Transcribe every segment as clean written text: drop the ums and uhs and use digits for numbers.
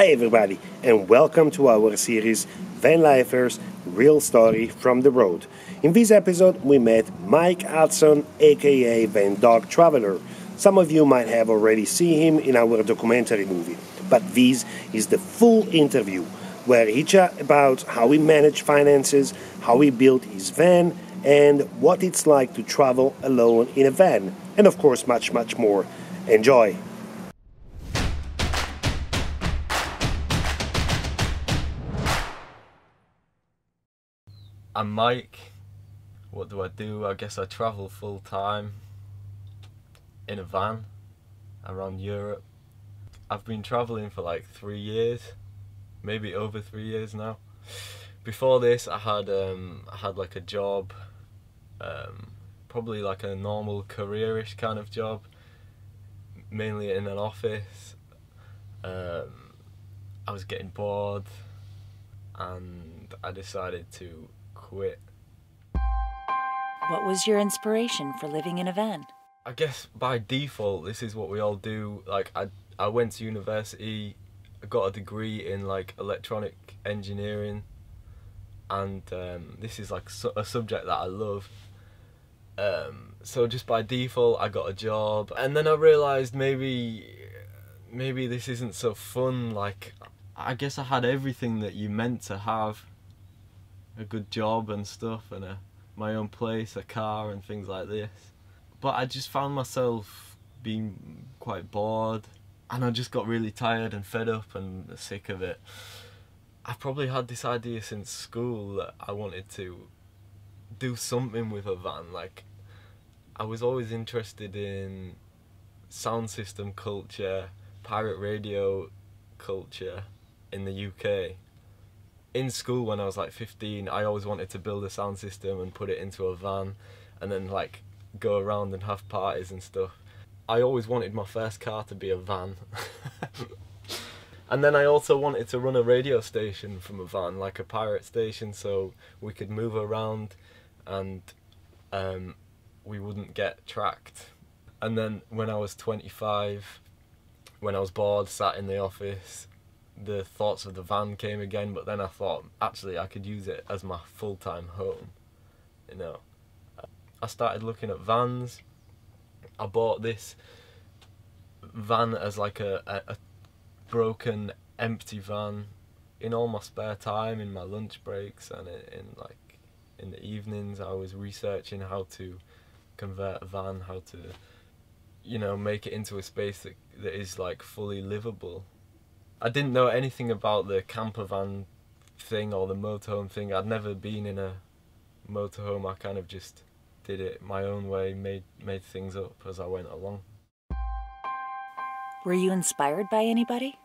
Hi everybody, and welcome to our series Van Lifers Real Story from the Road. In this episode we met Mike Hudson, aka Van Dog Traveler. Some of you might have already seen him in our documentary movie, but this is the full interview where he chat about how he managed finances, how he built his van, and what it's like to travel alone in a van, and of course much more. Enjoy! I'm Mike. What do? I guess I travel full time in a van around Europe. I've been traveling for like 3 years, maybe over 3 years now. Before this, I had like a job, probably like a normal careerish kind of job, mainly in an office. I was getting bored, and I decided to quit. What was your inspiration for living in a van? I guess by default this is what we all do. Like I went to university, I got a degree in like electronic engineering, and this is like a subject that I love. So just by default I got a job, and then I realised maybe this isn't so fun. Like I guess I had everything that you meant to have. A good job and stuff, and my own place, a car and things like this. But I just found myself being quite bored, and I just got really tired and fed up and sick of it. I probably had this idea since school that I wanted to do something with a van. Like I was always interested in sound system culture, pirate radio culture in the UK. In school when I was like 15, I always wanted to build a sound system and put it into a van and then like go around and have parties and stuff. I always wanted my first car to be a van. And then I also wanted to run a radio station from a van, like a pirate station, so we could move around and we wouldn't get tracked. And then when I was 25, when I was bored, sat in the office, the thoughts of the van came again, but then I thought, actually, I could use it as my full-time home, you know. I started looking at vans. I bought this van as like a broken, empty van in all my spare time, in my lunch breaks, and in the evenings I was researching how to convert a van, how to, you know, make it into a space that is like fully livable. I didn't know anything about the camper van thing or the motorhome thing. I'd never been in a motorhome. I kind of just did it my own way, made things up as I went along. Were you inspired by anybody?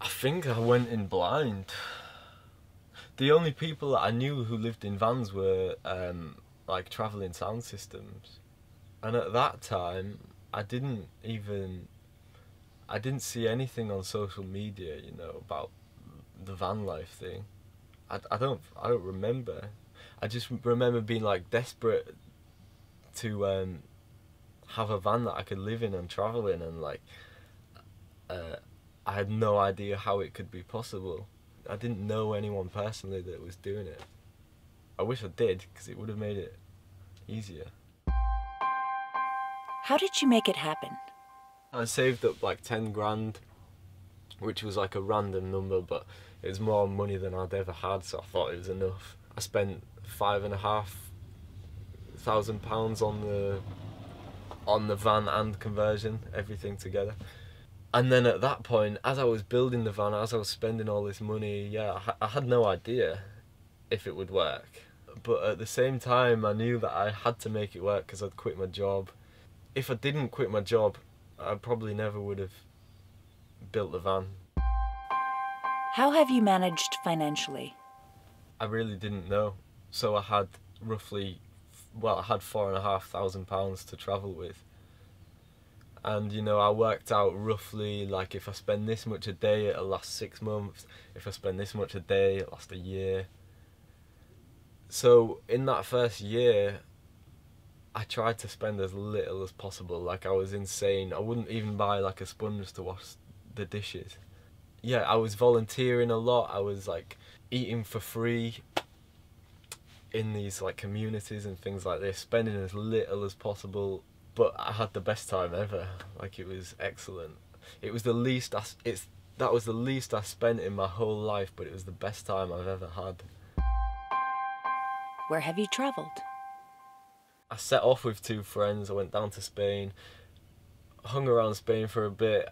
I think I went in blind. The only people that I knew who lived in vans were like travelling sound systems. And at that time, I didn't see anything on social media, you know, about the van life thing. I don't remember. I just remember being like desperate to have a van that I could live in and travel in, and like I had no idea how it could be possible. I didn't know anyone personally that was doing it. I wish I did, because it would have made it easier. How did you make it happen? I saved up like 10 grand, which was like a random number, but it was more money than I'd ever had, so I thought it was enough. I spent £5,500 on the van and conversion, everything together. And then at that point, as I was building the van, as I was spending all this money, yeah, I had no idea if it would work. But at the same time, I knew that I had to make it work because I'd quit my job. If I didn't quit my job, I probably never would have built the van. How have you managed financially? I really didn't know. So I had roughly, well, I had £4,500 to travel with. And you know, I worked out roughly like if I spend this much a day, it'll last 6 months. If I spend this much a day, it'll last a year. So in that first year, I tried to spend as little as possible. Like I was insane. I wouldn't even buy like a sponge to wash the dishes. yeah, I was volunteering a lot. I was like eating for free in these like communities and things like this, spending as little as possible. But I had the best time ever. Like, it was excellent. It was the least that was the least I spent in my whole life, but it was the best time I've ever had. Where have you travelled? I set off with two friends. I went down to Spain, hung around Spain for a bit.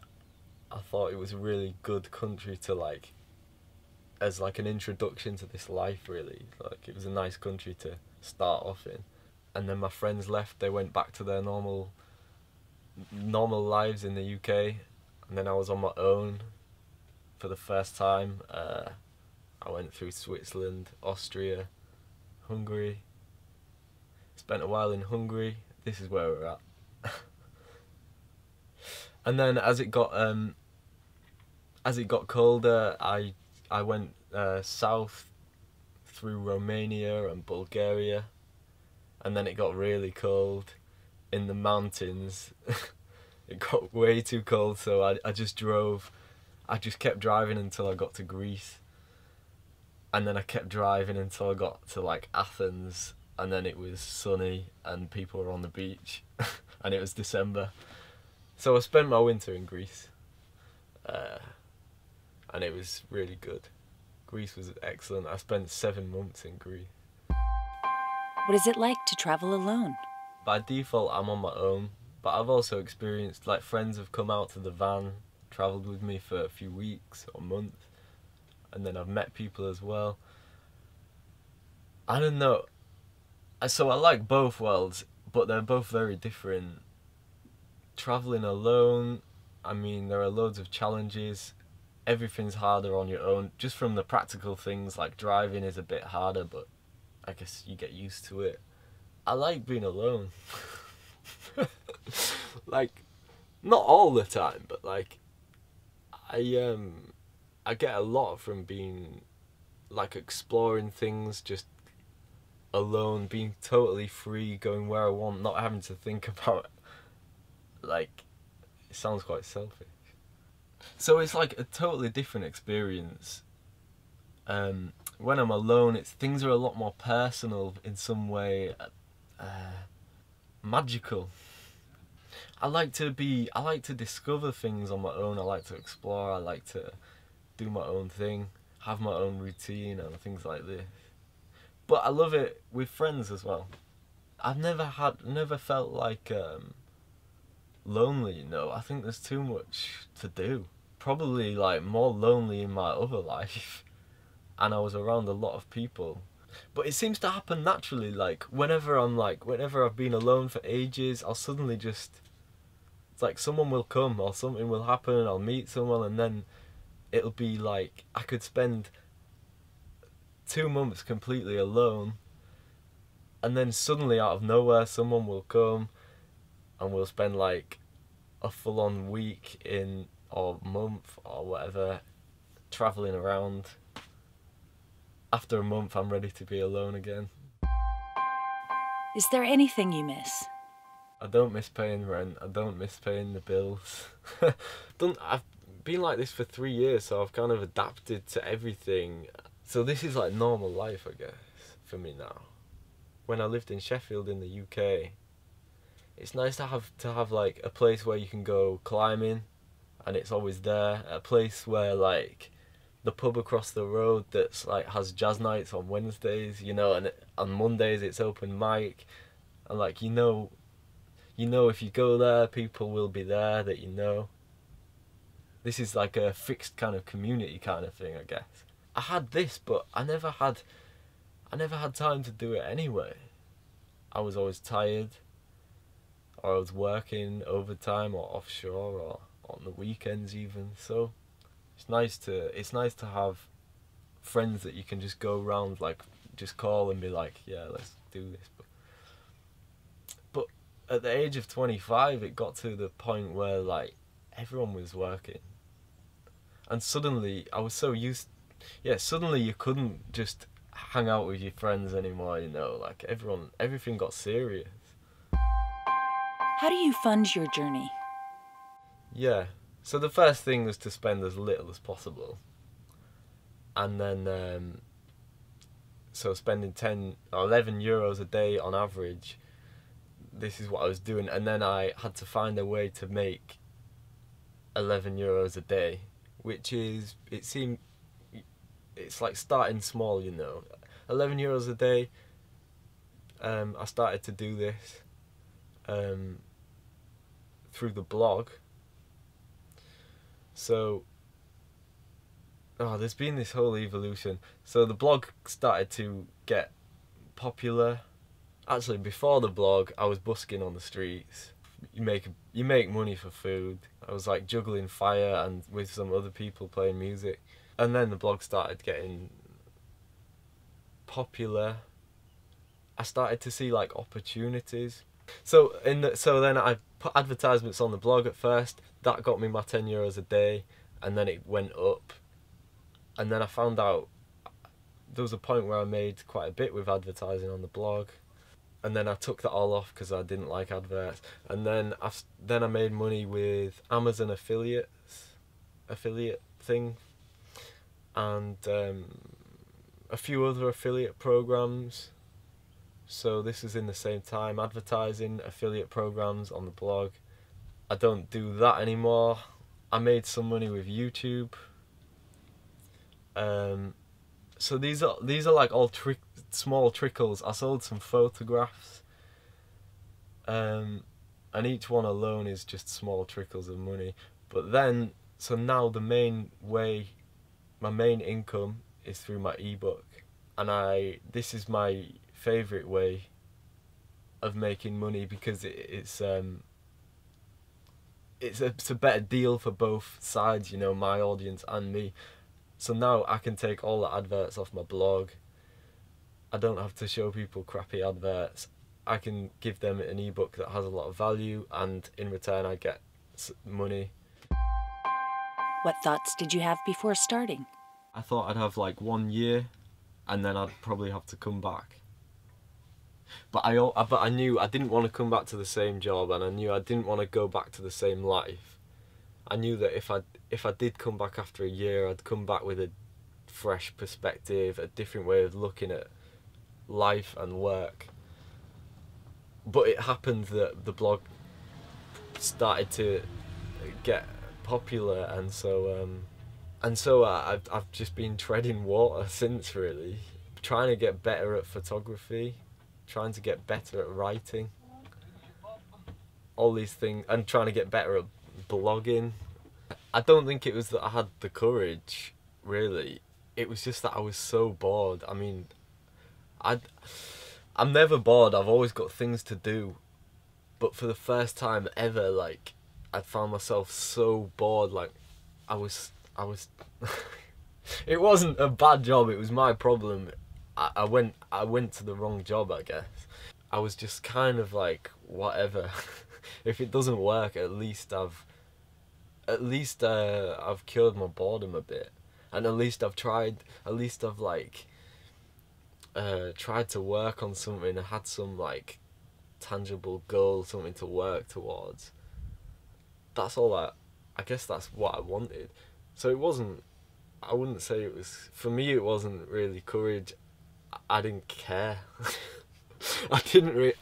I thought it was a really good country to like, as like an introduction to this life really. Like, it was a nice country to start off in. And then my friends left, they went back to their normal lives in the UK. And then I was on my own for the first time. I went through Switzerland, Austria, Hungary. Spent a while in Hungary. This is where we're at. And then as it got colder, I went south through Romania and Bulgaria. And then it got really cold in the mountains. It got way too cold, so I just drove. I just kept driving until I got to Greece. And then I kept driving until I got to like Athens. And then it was sunny and people were on the beach. And it was December. So I spent my winter in Greece. And it was really good. Greece was excellent. I spent 7 months in Greece. What is it like to travel alone? By default, I'm on my own, but I've also experienced, like, friends have come out to the van, travelled with me for a few weeks or months, and then I've met people as well. I don't know. So I like both worlds, but they're both very different. Travelling alone, I mean, there are loads of challenges. Everything's harder on your own, just from the practical things, like driving is a bit harder, but I guess you get used to it. I like being alone. Like, not all the time, but like, I get a lot from being, like, exploring things just alone, being totally free, going where I want, not having to think about it. Like, it sounds quite selfish. So it's like a totally different experience. When I'm alone, things are a lot more personal in some way, magical. I like to discover things on my own. I like to explore. I like to do my own thing, have my own routine and things like this. But I love it with friends as well. I've never felt like lonely. You know, I think there's too much to do. Probably like more lonely in my other life. And I was around a lot of people. But it seems to happen naturally, like, whenever I've been alone for ages, I'll suddenly just, it's like someone will come or something will happen and I'll meet someone, and then it'll be like, I could spend 2 months completely alone, and then suddenly out of nowhere someone will come and we'll spend like a full-on week in, or month or whatever, travelling around. After a month, I'm ready to be alone again. Is there anything you miss? I don't miss paying rent. I don't miss paying the bills. I've been like this for 3 years, so I've kind of adapted to everything. So this is like normal life, I guess, for me now. When I lived in Sheffield in the UK, it's nice to have like a place where you can go climbing, and it's always there. A place where like, the pub across the road that's like has jazz nights on Wednesdays, you know, and on Mondays it's open mic, and like, you know if you go there, people will be there that you know. This is like a fixed kind of community kind of thing, I guess. I had this, but I never had time to do it anyway. I was always tired, or I was working overtime or offshore or on the weekends even, so it's nice to have friends that you can just go round, like, just call and be like, yeah, let's do this. But at the age of 25, it got to the point where like everyone was working, and suddenly I was so used. Yeah, suddenly you couldn't just hang out with your friends anymore. You know, like everything got serious. How do you fund your journey? Yeah. So the first thing was to spend as little as possible, and then so spending 10 or 11 euros a day on average, this is what I was doing. And then I had to find a way to make 11 euros a day, which is, it seemed, it's like starting small, you know. 11 euros a day, I started to do this through the blog. So, oh, there's been this whole evolution. So the blog started to get popular. Actually, before the blog, I was busking on the streets. You make money for food. I was like juggling fire and with some other people playing music. And then the blog started getting popular. I started to see like opportunities. So then I put advertisements on the blog at first. That got me my 10 euros a day, and then it went up. And then I found out there was a point where I made quite a bit with advertising on the blog. And then I took that all off because I didn't like adverts. And then I made money with Amazon affiliate thing, and a few other affiliate programs. So this was in the same time, advertising, affiliate programs on the blog. I don't do that anymore. I made some money with YouTube. So these are like all small trickles. I sold some photographs, and each one alone is just small trickles of money. But then, so now the main way, my main income is through my ebook, and this is my favorite way of making money because it's a better deal for both sides, you know, my audience and me. So now I can take all the adverts off my blog. I don't have to show people crappy adverts. I can give them an ebook that has a lot of value, and in return I get money. What thoughts did you have before starting? I thought I'd have like 1 year and then I'd probably have to come back. But I knew I didn't want to come back to the same job, and I knew I didn't want to go back to the same life. I knew that if I did come back after a year, I'd come back with a fresh perspective, a different way of looking at life and work. But it happened that the blog started to get popular, and so I've just been treading water since, really, trying to get better at photography, trying to get better at writing, all these things, and trying to get better at blogging. I don't think it was that I had the courage, really. It was just that I was so bored. I mean, I'm never bored. I've always got things to do. But for the first time ever, like, I found myself so bored. Like, I was it wasn't a bad job, it was my problem. I went to the wrong job, I guess. I was just kind of like, whatever. If it doesn't work, at least I've cured my boredom a bit, and at least I've tried. At least I've like tried to work on something. I had some like tangible goal, something to work towards. That's all I guess that's what I wanted. So it wasn't. I wouldn't say it was for me. It wasn't really courage. I didn't care. I didn't really.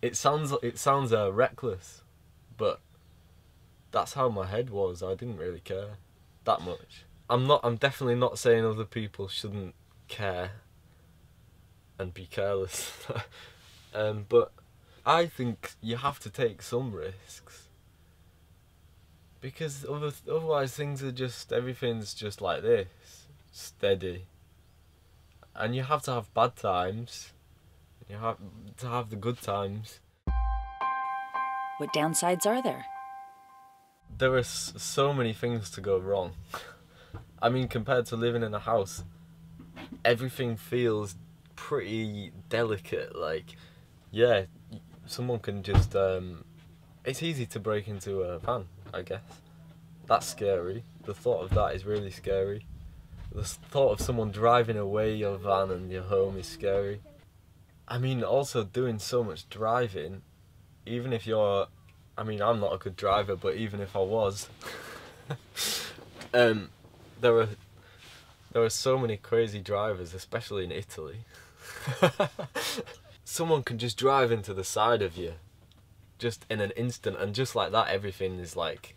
It sounds reckless, but that's how my head was. I didn't really care that much. I'm definitely not saying other people shouldn't care and be careless. But I think you have to take some risks, because otherwise things are just, everything's just like this, steady. And you have to have bad times. You have to have the good times. What downsides are there? There are so many things to go wrong. I mean, compared to living in a house, everything feels pretty delicate. Like, yeah, someone can just... it's easy to break into a van, I guess. That's scary. The thought of that is really scary. The thought of someone driving away your van and your home is scary. I mean, also doing so much driving, even if you're I mean, I'm not a good driver, but even if I was, there were so many crazy drivers, especially in Italy. Someone can just drive into the side of you, just in an instant, and just like that, everything is like,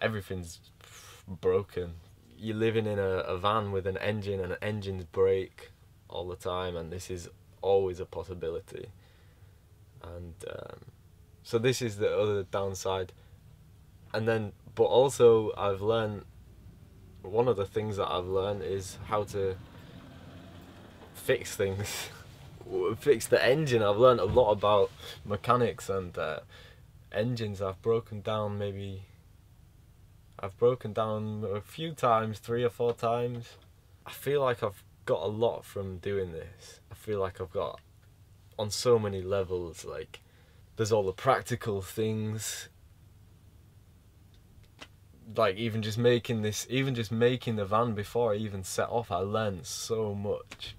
everything's broken. You're living in a van with an engine, and engines break all the time, and this is always a possibility. And so this is the other downside. And then, but also I've learned, one of the things that I've learned is how to fix things, fix the engine. I've learned a lot about mechanics and engines. I've broken down a few times, 3 or 4 times. I feel like I've got a lot from doing this. I feel like I've got, on so many levels, like there's all the practical things, like even just making the van before I even set off, I learned so much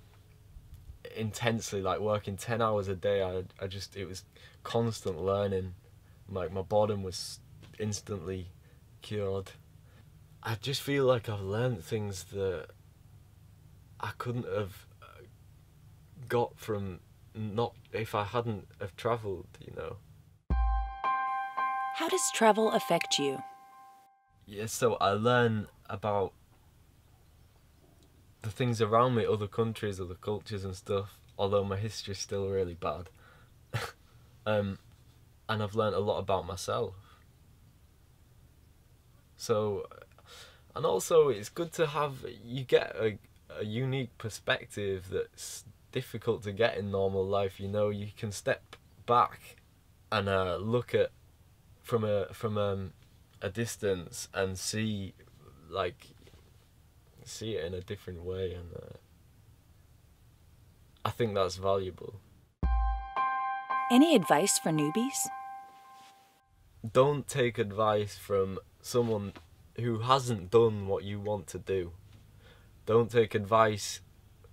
intensely, like working 10 hours a day. It was constant learning. Like my boredom was instantly cured. I just feel like I've learned things that I couldn't have got from not if I hadn't have travelled, you know. How does travel affect you? Yeah, so I learn about the things around me, other countries, other cultures and stuff, although my history's still really bad. And I've learned a lot about myself. So, and also it's good to have, you get a unique perspective that's difficult to get in normal life, you know. You can step back and look at from a distance and see it in a different way, and I think that's valuable. Any advice for newbies? Don't take advice from someone who hasn't done what you want to do. Don't take advice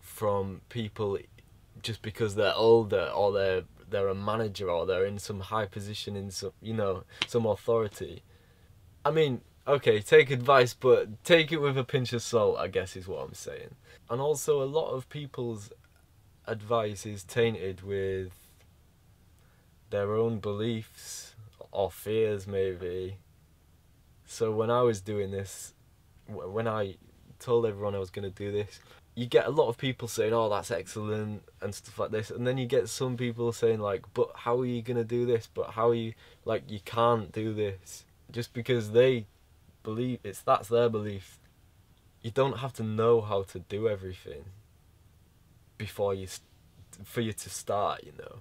from people just because they're older, or they're a manager, or they're in some high position, in some, you know, some authority. I mean, okay, take advice, but take it with a pinch of salt, I guess, is what I'm saying. And also, a lot of people's advice is tainted with their own beliefs or fears, maybe. So when I was doing this, when I told everyone I was going to do this, you get a lot of people saying, oh, that's excellent, and stuff like this. And then you get some people saying, like, but how are you going to do this? But how are you, like, you can't do this. Just because they believe, that's their belief. You don't have to know how to do everything before for you to start, you know.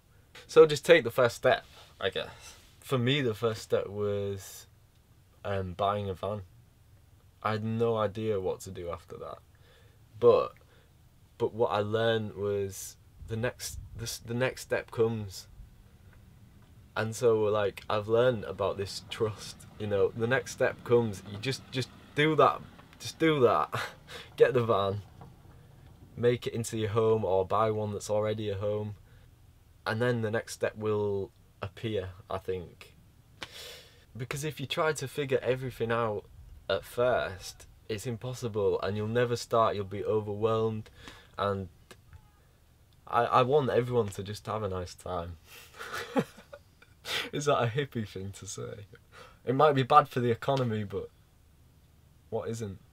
So just take the first step, I guess. For me, the first step was buying a van. I had no idea what to do after that, but what I learned was the next step comes. And so, like, I've learned about this trust, you know. The next step comes. You just do that. Just do that. Get the van. Make it into your home, or buy one that's already a home. And then the next step will appear, I think. Because if you try to figure everything out at first, it's impossible, and you'll never start. You'll be overwhelmed. And I want everyone to just have a nice time. Is that a hippie thing to say? It might be bad for the economy, but what isn't?